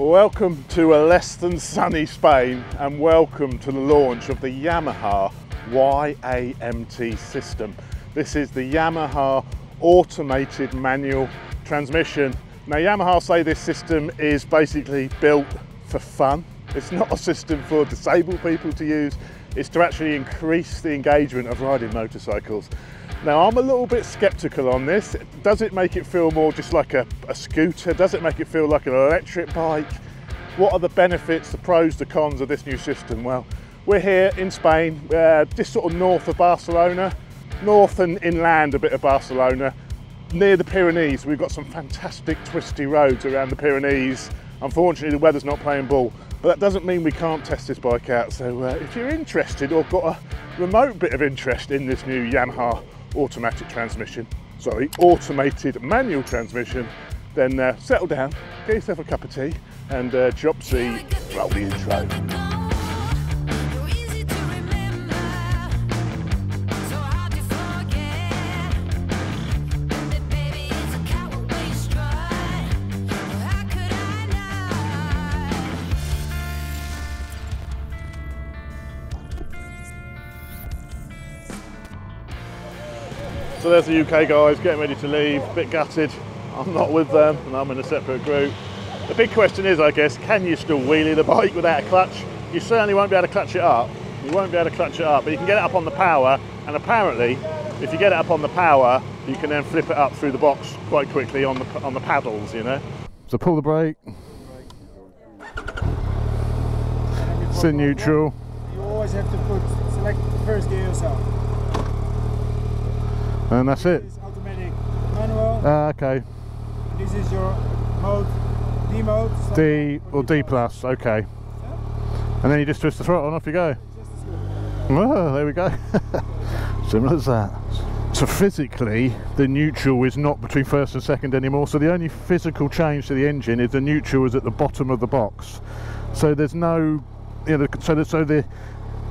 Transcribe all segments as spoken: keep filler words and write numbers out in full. Welcome to a less than sunny Spain and welcome to the launch of the Yamaha Y A M T system. This is the Yamaha automated manual transmission. Now Yamaha say this system is basically built for fun. It's not a system for disabled people to use, it's to actually increase the engagement of riding motorcycles. Now I'm a little bit sceptical on this. Does it make it feel more just like a, a scooter? Does it make it feel like an electric bike? What are the benefits, the pros, the cons of this new system? Well, we're here in Spain, uh, just sort of north of Barcelona, north and inland a bit of Barcelona, near the Pyrenees. We've got some fantastic twisty roads around the Pyrenees. Unfortunately, the weather's not playing ball, but that doesn't mean we can't test this bike out. So uh, if you're interested or got a remote bit of interest in this new Yamaha automatic transmission, sorry, automated manual transmission, then uh, settle down, get yourself a cup of tea, and uh, Job C, roll the intro. So there's the U K guys getting ready to leave, a bit gutted. I'm not with them and I'm in a separate group. The big question is, I guess, can you still wheelie the bike without a clutch? You certainly won't be able to clutch it up. You won't be able to clutch it up, but you can get it up on the power, and apparently, if you get it up on the power, you can then flip it up through the box quite quickly on the, on the paddles, you know? So pull the brake. It's in neutral. You always have to put, select the first gear yourself. And that's it. This is automatic, manual. Ah, okay. And this is your mode, D mode. So D or D plus, okay. Yeah. And then you just twist the throttle and off you go. Oh, there we go. Similar as that. So physically, the neutral is not between first and second anymore. So the only physical change to the engine is the neutral is at the bottom of the box. So there's no, you know, so the, so the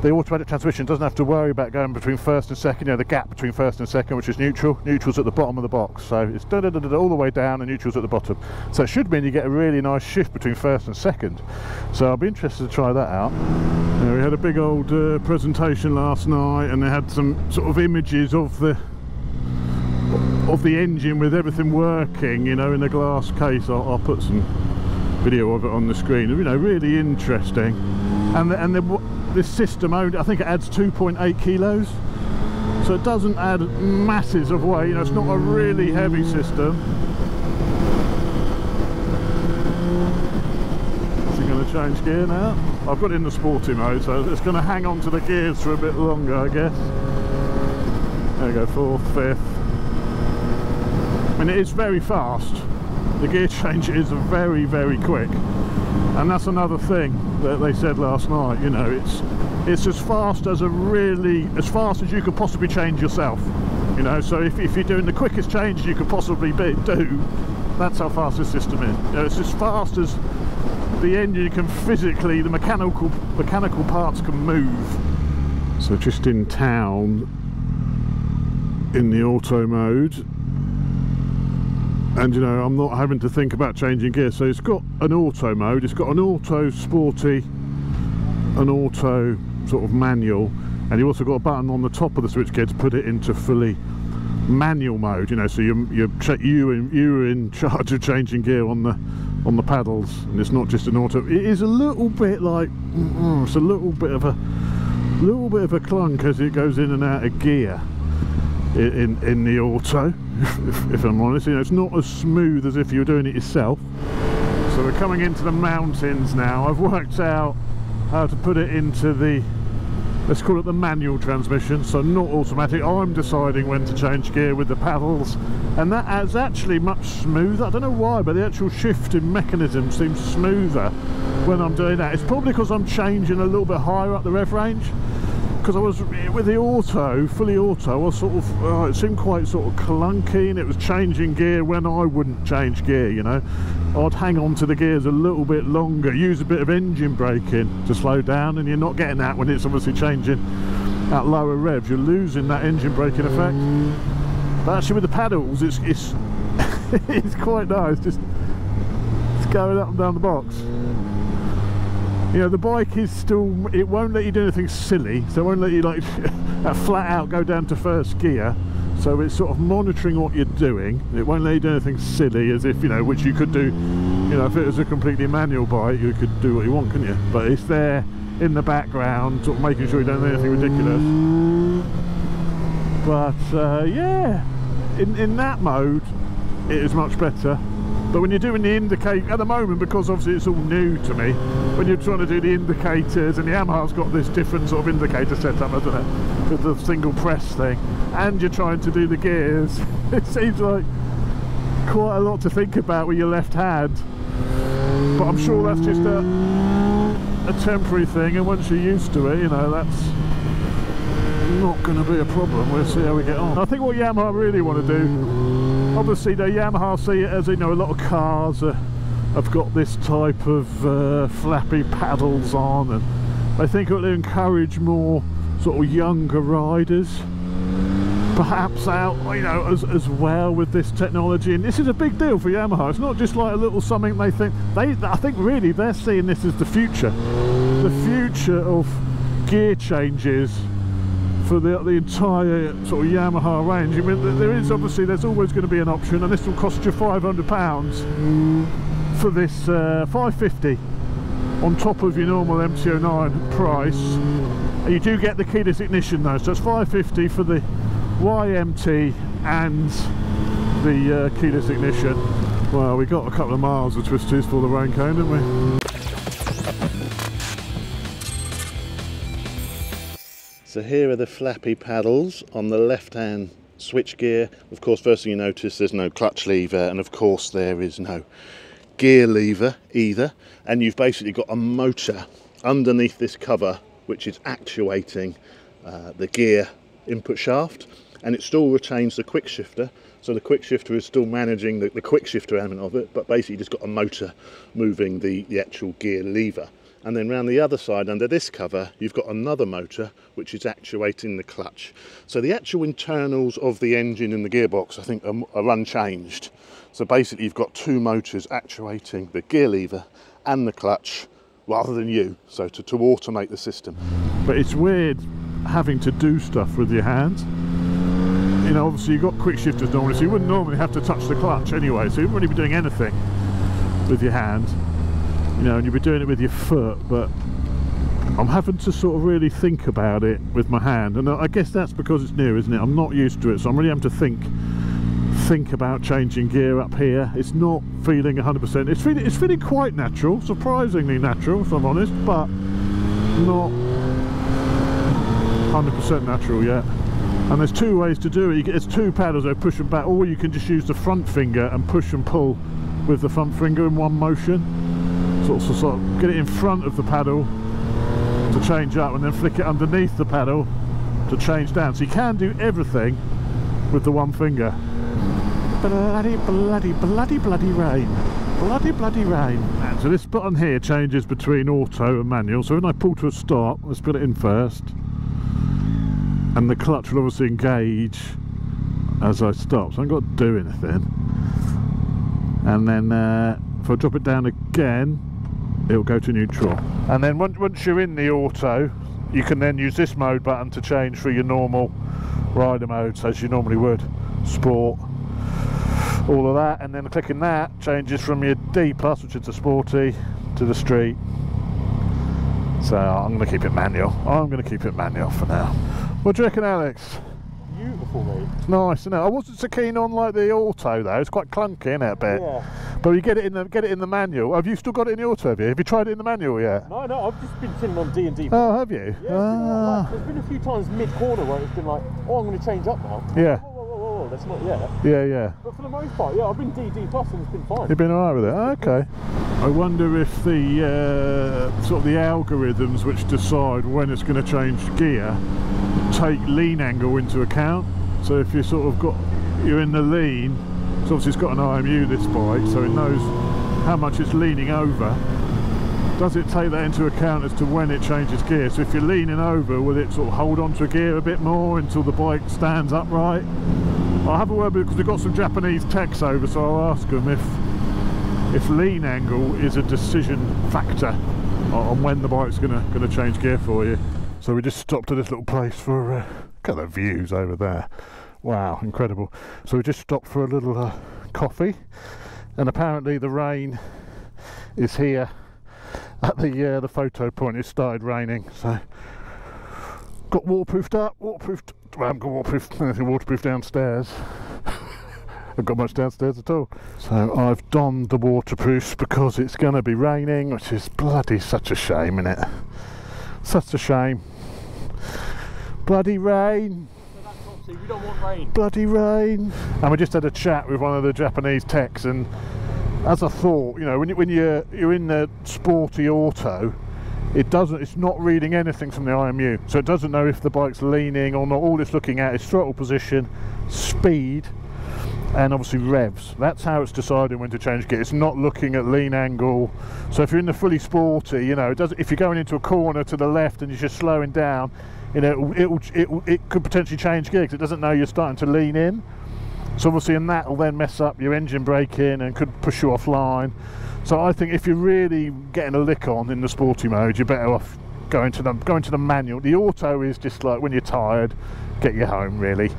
The automatic transmission doesn't have to worry about going between first and second, you know, the gap between first and second, which is neutral. Neutral's at the bottom of the box, so it's da da da da all the way down and neutral's at the bottom. So it should mean you get a really nice shift between first and second. So I'll be interested to try that out. Yeah, we had a big old uh, presentation last night and they had some sort of images of the of the engine with everything working, you know, in a glass case. I'll, I'll put some video of it on the screen, you know, really interesting. And the, and the, this system, I think it adds two point eight kilos, so it doesn't add masses of weight, you know, it's not a really heavy system. Is it going to change gear now? I've got it in the sporty mode, so it's going to hang on to the gears for a bit longer, I guess. There we go, fourth, fifth. And it is very fast. The gear change is very, very quick. And that's another thing that they said last night, you know, it's it's as fast as a really, as fast as you could possibly change yourself, you know, so if, if you're doing the quickest change you could possibly be, do, that's how fast this system is. You know, it's as fast as the engine can physically, the mechanical, mechanical parts can move. So just in town, in the auto mode, and you know, I'm not having to think about changing gear. So it's got an auto mode, it's got an auto sporty, an auto sort of manual, and you also got a button on the top of the switchgear to put it into fully manual mode, you know, so you're, you're you and you're in charge of changing gear on the on the paddles, and it's not just an auto. It is a little bit like, mm-mm, it's a little bit of a little bit of a clunk as it goes in and out of gear in in the auto. If, if I'm honest, you know, it's not as smooth as if you were doing it yourself. So we're coming into the mountains now. I've worked out how to put it into the, let's call it the manual transmission, so not automatic. I'm deciding when to change gear with the paddles, and that adds actually much smoother. I don't know why, but the actual shift in mechanism seems smoother when I'm doing that. It's probably because I'm changing a little bit higher up the rev range. Because I was with the auto, fully auto, I was sort of, oh, it seemed quite sort of clunky, and it was changing gear when I wouldn't change gear, you know. I'd hang on to the gears a little bit longer, use a bit of engine braking to slow down, and you're not getting that when it's obviously changing at lower revs. You're losing that engine braking effect. But actually with the paddles, it's it's, it's quite nice. Just going up and down the box. You know, the bike is still, it won't let you do anything silly, so it won't let you like flat out go down to first gear. So it's sort of monitoring what you're doing. It won't let you do anything silly, as if, you know, which you could do, you know, if it was a completely manual bike, you could do what you want, couldn't you? But it's there in the background, sort of making sure you don't do anything ridiculous. But uh, yeah, in, in that mode, it is much better. But when you're doing the indicator, at the moment, because obviously it's all new to me, when you're trying to do the indicators, and the Yamaha's got this different sort of indicator setup, hasn't it, with the single press thing, and you're trying to do the gears, it seems like quite a lot to think about with your left hand. But I'm sure that's just a, a temporary thing, and once you're used to it, you know, that's not going to be a problem. We'll see how we get on. I think what Yamaha really want to do, obviously the Yamaha see it as, you know, a lot of cars uh, have got this type of uh, flappy paddles on, and I think it will encourage more sort of younger riders perhaps out, you know, as, as well with this technology. And this is a big deal for Yamaha. It's not just like a little something they think, they, I think really they're seeing this as the future. The future of gear changes for the, the entire sort of Yamaha range. I mean, there is obviously, there's always going to be an option, and this will cost you five hundred pounds for this uh, five fifty on top of your normal M T oh nine price. And you do get the keyless ignition though, so it's five fifty for the Y M T and the uh, keyless ignition. Well, we got a couple of miles of twisties for the rain cone, didn't we? So here are the flappy paddles on the left-hand switch gear. Of course, first thing you notice, there's no clutch lever, and of course there is no gear lever either. And you've basically got a motor underneath this cover, which is actuating uh, the gear input shaft, and it still retains the quick shifter. So the quick shifter is still managing the, the quick shifter element of it, but basically just got a motor moving the, the actual gear lever. And then round the other side, under this cover, you've got another motor which is actuating the clutch. So the actual internals of the engine and the gearbox, I think, are, are unchanged. So basically you've got two motors actuating the gear lever and the clutch rather than you, so to, to automate the system. But it's weird having to do stuff with your hands. You know, obviously you've got quick shifters normally, so you wouldn't normally have to touch the clutch anyway, so you wouldn't really be doing anything with your hand. You know, and you'll be doing it with your foot, but I'm having to sort of really think about it with my hand, and I guess that's because it's new, isn't it? I'm not used to it, so I'm really having to think think about changing gear up here. It's not feeling one hundred percent. It's feeling, it's feeling quite natural, surprisingly natural, if I'm honest, but not one hundred percent natural yet. And there's two ways to do it. You get, there's two paddles that push them back, or you can just use the front finger and push and pull with the front finger in one motion. Sort of, sort of get it in front of the paddle to change up, and then flick it underneath the paddle to change down. So you can do everything with the one finger. Bloody, bloody, bloody, bloody rain. Bloody, bloody rain. And so this button here changes between auto and manual. So when I pull to a stop, let's put it in first. And the clutch will obviously engage as I stop. So I haven't got to do anything. And then uh, if I drop it down again, it'll go to neutral. And then once you're in the auto, you can then use this mode button to change for your normal rider mode, so as you normally would, sport, all of that. And then clicking that changes from your D plus, which is the sporty, to the street. So I'm going to keep it manual. I'm going to keep it manual for now. What do you reckon, Alex? Beautiful, mate. It's nice, isn't it? I wasn't so keen on like the auto though. It's quite clunky, isn't it, a bit? Yeah. But you get it in the get it in the manual. Have you still got it in the auto? Have you? Have you tried it in the manual yet? No, no. I've just been sitting on D and D. Oh, have you? Yeah. Uh... Like, there's been a few times mid-corner where it's been like, oh, I'm going to change up now. Yeah. Whoa, whoa, whoa, whoa, whoa. That's not yet. Yeah, yeah. But for the most part, yeah, I've been D D plus and it's been fine. You've been alright with it. Oh, okay. I wonder if the uh, sort of the algorithms which decide when it's going to change gear take lean angle into account. So if you sort of got, you're in the lean, so obviously it's got an I M U, this bike, so it knows how much it's leaning over. Does it take that into account as to when it changes gear? So if you're leaning over, will it sort of hold on to a gear a bit more until the bike stands upright? I'll have a word, because we've got some Japanese techs over, so I'll ask them if if lean angle is a decision factor on when the bike's gonna gonna change gear for you. So we just stopped at this little place for uh, look at the views over there. Wow, incredible. So we just stopped for a little uh, coffee, and apparently the rain is here at the uh, the photo point. It started raining, so got waterproofed up, waterproofed. Well, I haven't got waterproof, anything waterproof downstairs. I've got much downstairs at all. So I've donned the waterproofs because it's going to be raining, which is bloody such a shame, isn't it? Such a shame. Bloody rain. So that's obviously, we don't want rain. Bloody rain. And we just had a chat with one of the Japanese techs, and as I thought, you know, when, you, when you're you're in the sporty auto, it doesn't, it's not reading anything from the I M U, so it doesn't know if the bike's leaning or not. All it's looking at is throttle position, speed, and obviously revs. That's how it's deciding when to change gear. It's not looking at lean angle. So if you're in the fully sporty, you know, it does, if you're going into a corner to the left and you're just slowing down, you know, it it, it, it could potentially change gear because it doesn't know you're starting to lean in. So obviously, and that will then mess up your engine braking and could push you offline. So I think if you're really getting a lick on in the sporty mode, you're better off going to the going to the manual. The auto is just like when you're tired, get you home really.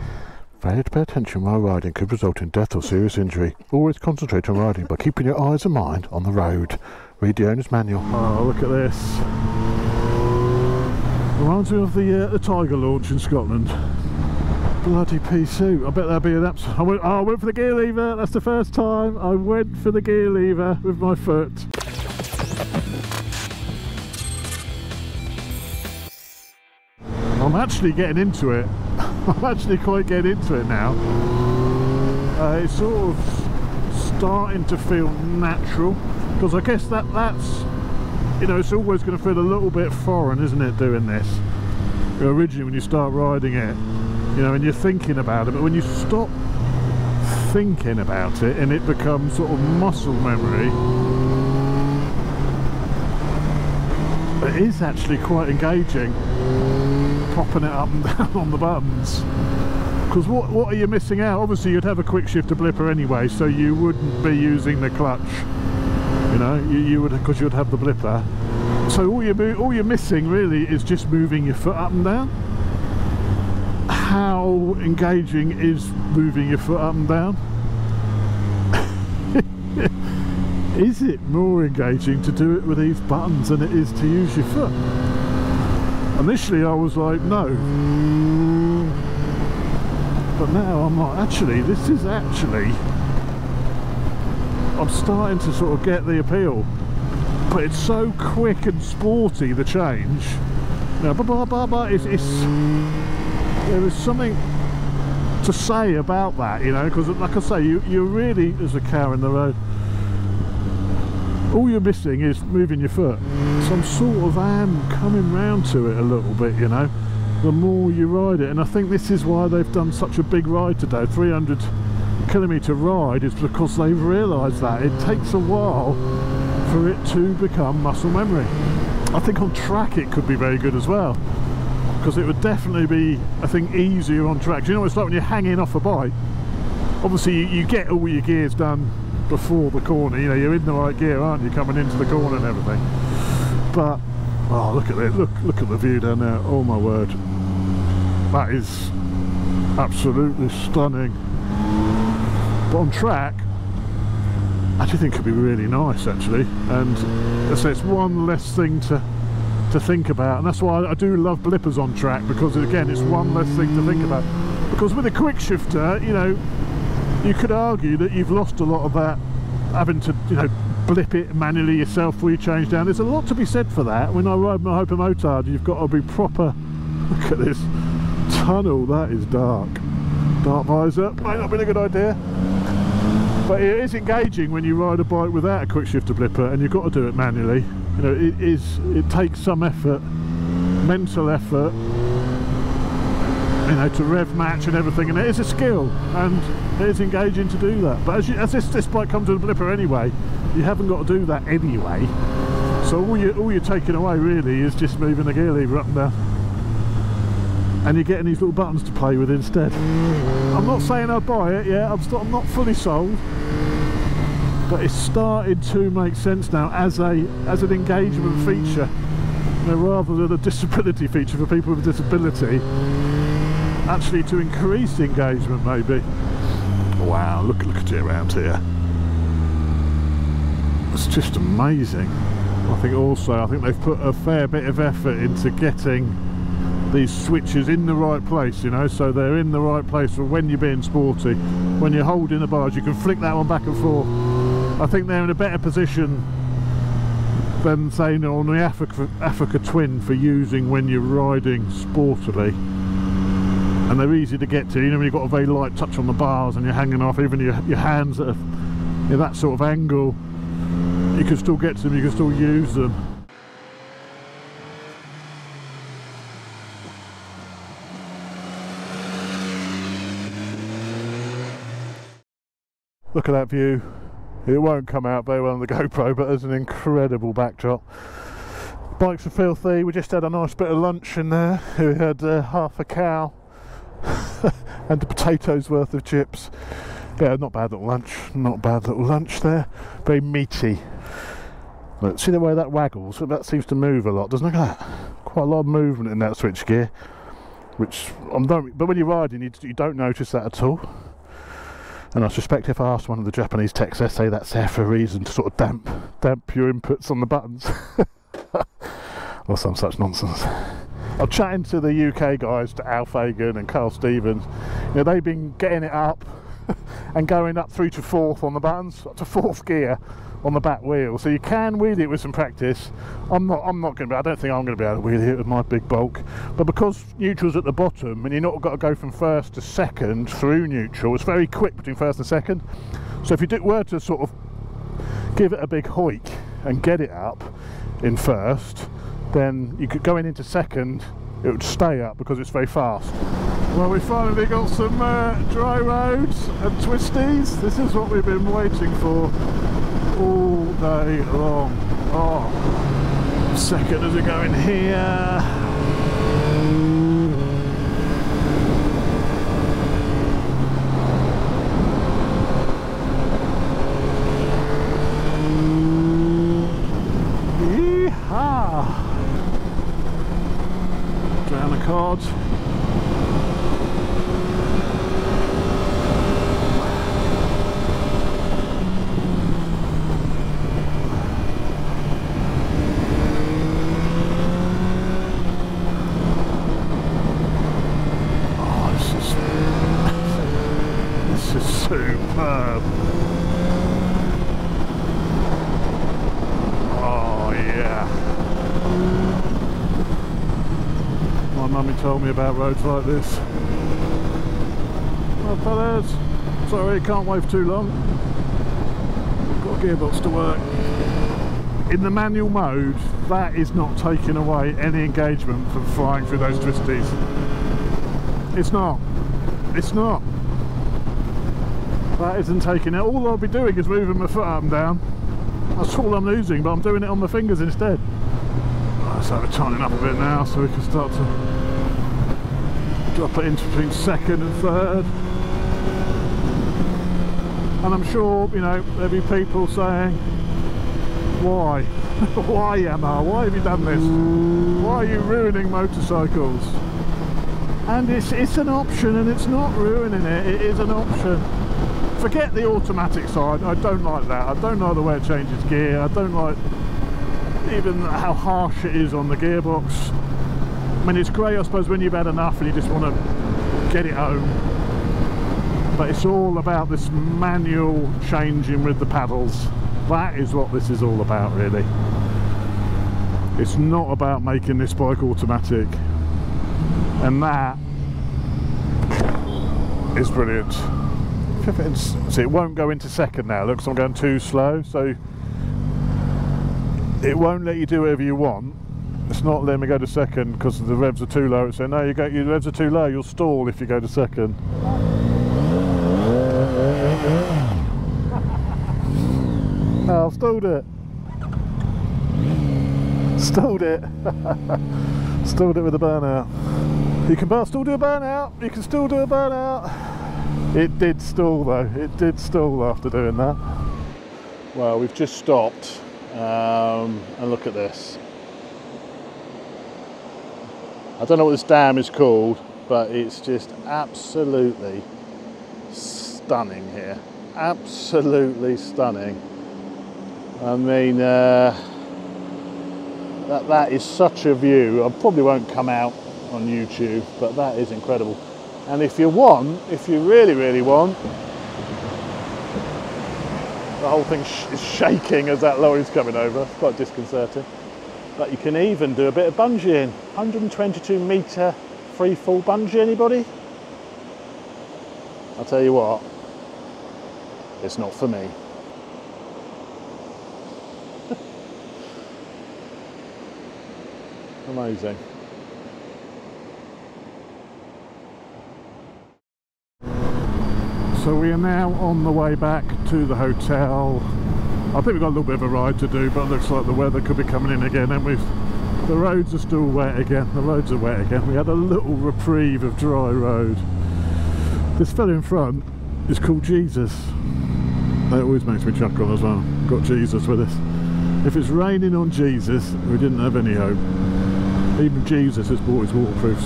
Failure to pay attention while riding could result in death or serious injury. Always concentrate on riding by keeping your eyes and mind on the road. Read the owner's manual. Oh, look at this! Reminds me of the uh, the Tiger launch in Scotland. Bloody pea soup. I bet that'd be an absolute... I went, oh, I went for the gear lever. That's the first time I went for the gear lever with my foot. I'm actually getting into it. I'm actually quite getting into it now. Uh, it's sort of starting to feel natural, because I guess that that's, you know, it's always going to feel a little bit foreign, isn't it, doing this? Originally, when you start riding it, you know, and you're thinking about it, but when you stop thinking about it and it becomes sort of muscle memory, it is actually quite engaging, popping it up and down on the buttons. Because what, what are you missing out? Obviously, you'd have a quick shift to blipper anyway, so you wouldn't be using the clutch, you know, you, you would, because you'd have the blipper. So all you're, all you're missing really is just moving your foot up and down. How engaging is moving your foot up and down? Is it more engaging to do it with these buttons than it is to use your foot? Initially I was like, no. But now I'm like, actually, this is actually... I'm starting to sort of get the appeal. But it's so quick and sporty, the change. Now, ba-ba-ba-ba, it's... it's there is something to say about that, you know, because like I say, you, you're really, as a car in the road, all you're missing is moving your foot. So I'm sort of am coming round to it a little bit, you know, the more you ride it. And I think this is why they've done such a big ride today, three hundred kilometre ride, is because they've realised that it takes a while for it to become muscle memory. I think on track it could be very good as well, because it would definitely be, I think, easier on track. Do you know what it's like when you're hanging off a bike? Obviously, you, you get all your gears done before the corner. You know, you're in the right gear, aren't you, coming into the corner and everything. But oh, look at it! Look, look at the view down there. Oh my word, that is absolutely stunning. But on track, I do think it'd be really nice, actually. And so it's one less thing to. to think about, and that's why I do love blippers on track, because again, it's one less thing to think about. Because with a quick shifter, you know, you could argue that you've lost a lot of that having to, you know, blip it manually yourself before you change down. There's a lot to be said for that. When I ride my Hypermotard, you've got to be proper. Look at this tunnel, that is dark. Dark visor might not have been a good idea, but it is engaging when you ride a bike without a quick shifter blipper, and you've got to do it manually. You know, it is, it takes some effort, mental effort, you know, to rev match and everything, and it is a skill, and it is engaging to do that. But as, you, as this, this bike comes with a blipper anyway, you haven't got to do that anyway. So all, you, all you're taking away really is just moving the gear lever up and down, and you're getting these little buttons to play with instead. I'm not saying I'd buy it, yeah, I'm, still, I'm not fully sold. but it's starting to make sense now as a as an engagement feature, you know, rather than a disability feature for people with a disability, actually to increase engagement maybe. Wow, look, look at it around here. It's just amazing. I think also, I think they've put a fair bit of effort into getting these switches in the right place, you know, so they're in the right place for when you're being sporty. When you're holding the bars, you can flick that one back and forth. I think they're in a better position than, say, on the Africa, Africa Twin for using when you're riding sportily. And they're easy to get to, you know, when you've got a very light touch on the bars and you're hanging off, even your, your hands at a, you know, that sort of angle, you can still get to them, you can still use them. Look at that view. It won't come out very well on the GoPro, but there's an incredible backdrop. Bikes are filthy. We just had a nice bit of lunch in there. We had uh, half a cow and a potato's worth of chips. Yeah, not bad little lunch, not bad little lunch there. Very meaty. Look, see the way that waggles? That seems to move a lot, doesn't it? Look at that. Quite a lot of movement in that switch gear, which I'm don't, but when you're riding, you, you don't notice that at all. And I suspect if I asked one of the Japanese techs, they say that's there for a reason, to sort of damp, damp your inputs on the buttons. Or some such nonsense. I'm chatting to the U K guys, to Al Fagan and Carl Stevens. You know, they've been getting it up and going up through to fourth on the buttons, up to fourth gear on the back wheel. So you can wheel it with some practice. I'm not I'm not going to be, I don't think I'm going to be able to wheel it with my big bulk. But because neutral's at the bottom and you're not got to go from first to second through neutral, it's very quick between first and second. So if you did, were to sort of give it a big hoik and get it up in first, then you could go in into second, it would stay up because it's very fast. Well, we finally got some uh, dry roads and twisties. This is what we've been waiting for all day long. Oh, second as we go in here. Yeehaw! Down the cod. Superb. Oh yeah. My mummy told me about roads like this. Oh fellas, sorry, can't wave too long. Got a gearbox to work. In the manual mode, that is not taking away any engagement from flying through those twisties. It's not. It's not. That isn't taking it. All I'll be doing is moving my foot up and down. That's all I'm losing, but I'm doing it on my fingers instead. Right, so we're tightening up a bit now so we can start to drop it into between second and third. And I'm sure, you know, there'll be people saying, why? Why, Yamaha? Why have you done this? Why are you ruining motorcycles? And it's, it's an option, and it's not ruining it. It is an option. Forget the automatic side, I don't like that. I don't like the way it changes gear. I don't like even how harsh it is on the gearbox. I mean, it's great, I suppose, when you've had enough and you just want to get it home. But it's all about this manual changing with the paddles. That is what this is all about, really. It's not about making this bike automatic. And that is brilliant. So it won't go into second now, look, so I'm going too slow, so it won't let you do whatever you want. It's not letting me go to second because the revs are too low. It's saying, no, you go, your revs are too low, you'll stall if you go to second. Oh, I've stalled it. Stalled it. Stalled it with a burnout. You can still do a burnout, you can still do a burnout. It did stall though, it did stall after doing that. Well, we've just stopped um, and look at this. I don't know what this dam is called, but it's just absolutely stunning here. Absolutely stunning. I mean, uh, that, that is such a view. I probably won't come out on YouTube, but that is incredible. And if you want, if you really, really want, the whole thing sh is shaking as that lorry's coming over. It's quite disconcerting. But you can even do a bit of bungeeing. one hundred twenty-two metre free fall bungee, anybody? I'll tell you what, it's not for me. Amazing. So we are now on the way back to the hotel. I think we've got a little bit of a ride to do, but it looks like the weather could be coming in again, and we've the roads are still wet again. The roads are wet again. We had a little reprieve of dry road. This fellow in front is called Jesus. That always makes me chuckle as well. Got Jesus with us. If it's raining on Jesus, we didn't have any hope. Even Jesus has bought his waterproofs.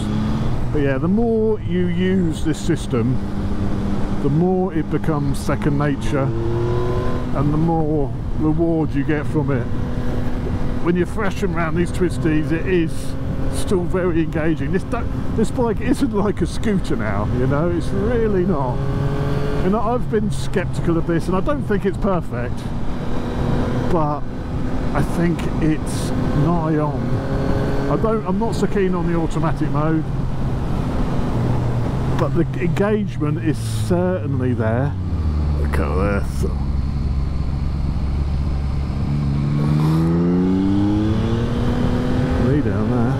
But yeah, the more you use this system, the more it becomes second nature and the more reward you get from it. When you're thrashing around these twisties, it is still very engaging. This, this bike isn't like a scooter now, you know, it's really not. And I've been sceptical of this, and I don't think it's perfect, but I think it's nigh on. I don't, I'm not so keen on the automatic mode, but the engagement is certainly there. Look at this. Way down there.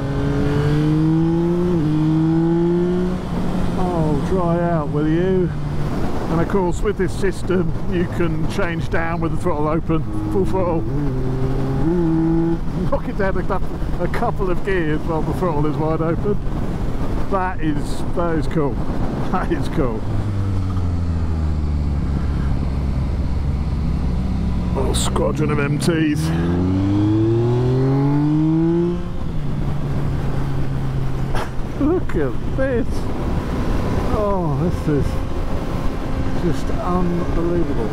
Oh, dry out, will you? And of course, with this system, you can change down with the throttle open, full throttle. Knock it down a couple of gears while the throttle is wide open. That is, that is cool. That is cool. Little squadron of M Ts. Look at this. Oh, this is just unbelievable.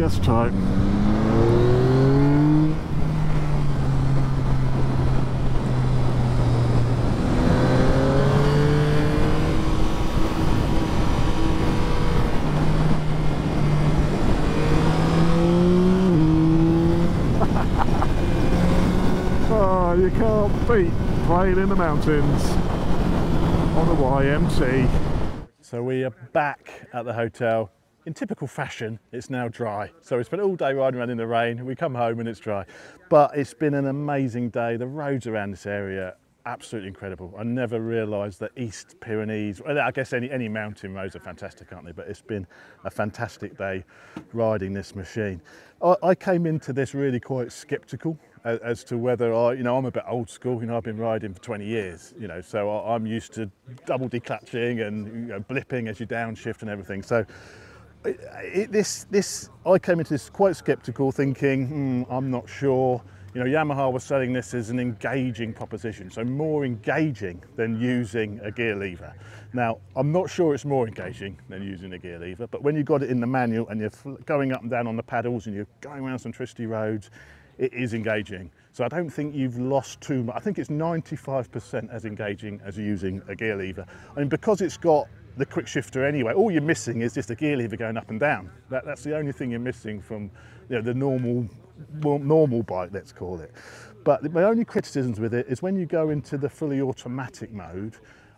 That's tight. Oh, you can't beat playing in the mountains on a Y M T. So we are back at the hotel. In typical fashion, it's now dry. So we spent all day riding around in the rain, we come home and it's dry. But it's been an amazing day. The roads around this area are absolutely incredible. I never realised that East Pyrenees, well, I guess any, any mountain roads are fantastic, aren't they? But it's been a fantastic day riding this machine. I, I came into this really quite sceptical as, as to whether I, you know, I'm a bit old school, you know, I've been riding for twenty years, you know, so I, I'm used to double declutching and, you know, blipping as you downshift and everything. So. It, it, this, this, I came into this quite sceptical, thinking, hmm, I'm not sure. You know, Yamaha was selling this as an engaging proposition, so more engaging than using a gear lever. Now, I'm not sure it's more engaging than using a gear lever, but when you've got it in the manual and you're going up and down on the paddles and you're going around some twisty roads, it is engaging. So I don't think you've lost too much. I think it's ninety-five percent as engaging as using a gear lever. I mean, because it's got the quick shifter anyway, all you're missing is just a gear lever going up and down. That, that's the only thing you're missing from, you know, the normal normal bike, let's call it. But my only criticisms with it is when you go into the fully automatic mode,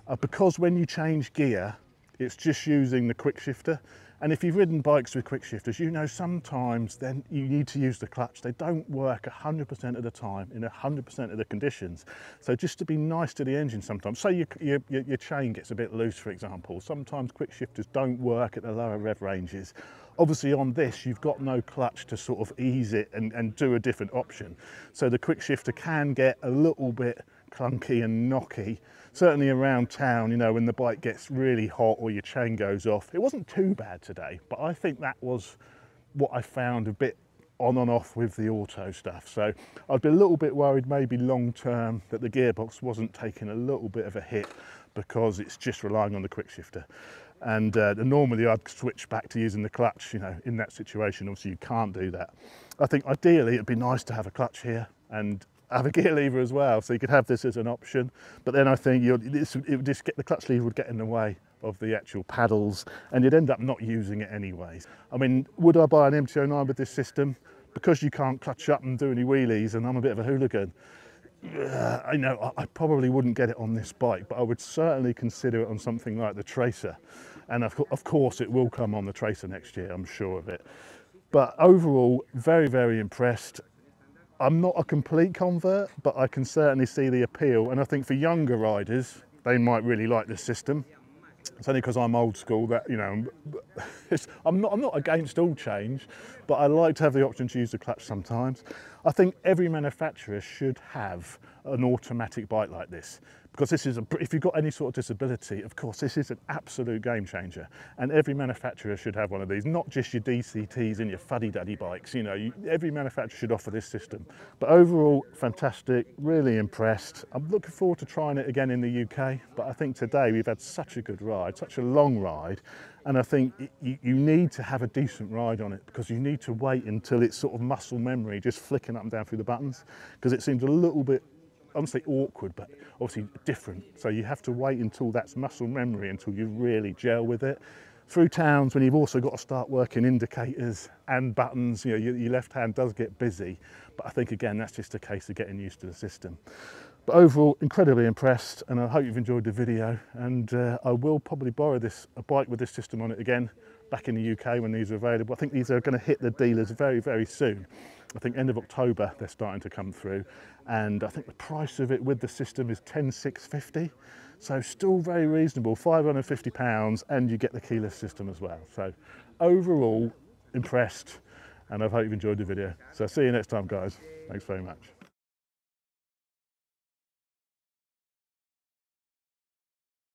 uh, because when you change gear, it's just using the quick shifter. And if you've ridden bikes with quick shifters, you know sometimes then you need to use the clutch. They don't work one hundred percent of the time in one hundred percent of the conditions. So just to be nice to the engine sometimes, say your, your, your chain gets a bit loose, for example, sometimes quick shifters don't work at the lower rev ranges. Obviously on this, you've got no clutch to sort of ease it and, and do a different option. So the quick shifter can get a little bit clunky and knocky, certainly around town, you know, when the bike gets really hot or your chain goes off. It wasn't too bad today, but I think that was what I found a bit on and off with the auto stuff. So I'd be a little bit worried maybe long term that the gearbox wasn't taking a little bit of a hit because it's just relying on the quick shifter. And uh, normally I'd switch back to using the clutch, you know, in that situation. Obviously you can't do that. I think ideally it'd be nice to have a clutch here and have a gear lever as well, so you could have this as an option. But then I think you'd, this, it would just get, the clutch lever would get in the way of the actual paddles and you'd end up not using it anyways. I mean, would I buy an M T oh nine with this system? Because you can't clutch up and do any wheelies, and I'm a bit of a hooligan, uh, I know I probably wouldn't get it on this bike, but I would certainly consider it on something like the Tracer. And of, of course it will come on the Tracer next year, I'm sure of it. But overall, very, very impressed. I'm not a complete convert, but I can certainly see the appeal. And I think for younger riders, they might really like this system. It's only because I'm old school that, you know, it's, I'm, not, I'm not against all change, but I like to have the option to use the clutch sometimes. I think every manufacturer should have an automatic bike like this, because this is a, if you've got any sort of disability, of course, this is an absolute game changer. And every manufacturer should have one of these, not just your D C Ts and your fuddy-duddy bikes. You know, you, every manufacturer should offer this system. But overall, fantastic, really impressed. I'm looking forward to trying it again in the U K, but I think today we've had such a good ride, such a long ride. And I think you, you need to have a decent ride on it, because you need to wait until it's sort of muscle memory, just flicking up and down through the buttons, because it seems a little bit, I wouldn't say awkward, but obviously different. So you have to wait until that's muscle memory, until you really gel with it. Through towns, when you've also got to start working indicators and buttons, you know, your, your left hand does get busy. But I think, again, that's just a case of getting used to the system. But overall, incredibly impressed, and I hope you've enjoyed the video. And uh, I will probably borrow this a bike with this system on it again back in the U K when these are available. I think these are going to hit the dealers very, very soon. I think end of October they're starting to come through, and I think the price of it with the system is ten six fifty, so still very reasonable, five hundred and fifty pounds, and you get the keyless system as well. So overall impressed, and I hope you've enjoyed the video. So see you next time, guys. Thanks very much.